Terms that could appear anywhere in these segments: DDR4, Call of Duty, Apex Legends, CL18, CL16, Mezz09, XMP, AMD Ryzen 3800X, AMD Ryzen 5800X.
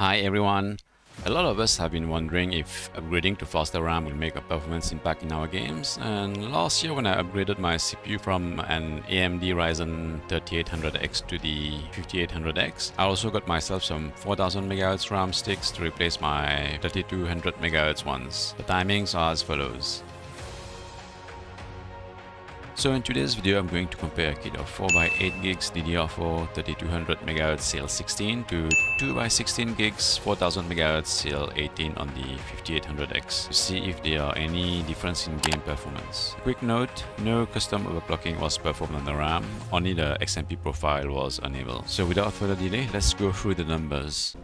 Hi everyone! A lot of us have been wondering if upgrading to faster RAM will make a performance impact in our games, and last year when I upgraded my CPU from an AMD Ryzen 3800X to the 5800X, I also got myself some 4000MHz RAM sticks to replace my 3200MHz ones. The timings are as follows. So in today's video, I'm going to compare a kit of 4x8GB DDR4 3200MHz CL16 to 2x16GB 4000MHz CL18 on the 5800X to see if there are any difference in game performance. Quick note, no custom overclocking was performed on the RAM, only the XMP profile was enabled. So without further delay, let's go through the numbers.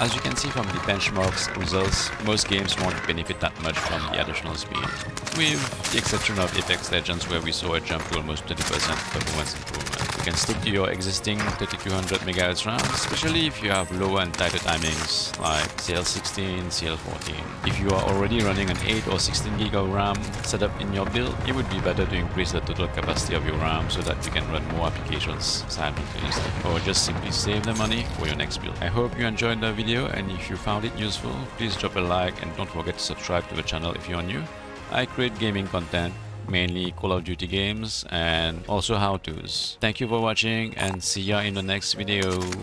As you can see from the benchmarks results, most games won't benefit that much from the additional speed, with the exception of Apex Legends where we saw a jump to almost 30% performance improvement. You can stick to your existing 3200MHz RAM, especially if you have lower and tighter timings like CL16, CL14. If you are already running an 8 or 16GB of RAM set up in your build, it would be better to increase the total capacity of your RAM so that you can run more applications simultaneously, or just simply save the money for your next build. I hope you enjoyed the video, and if you found it useful, please drop a like and don't forget to subscribe to the channel if you are new. I create gaming content, mainly Call of Duty games and also how-tos. Thank you for watching and see ya in the next video.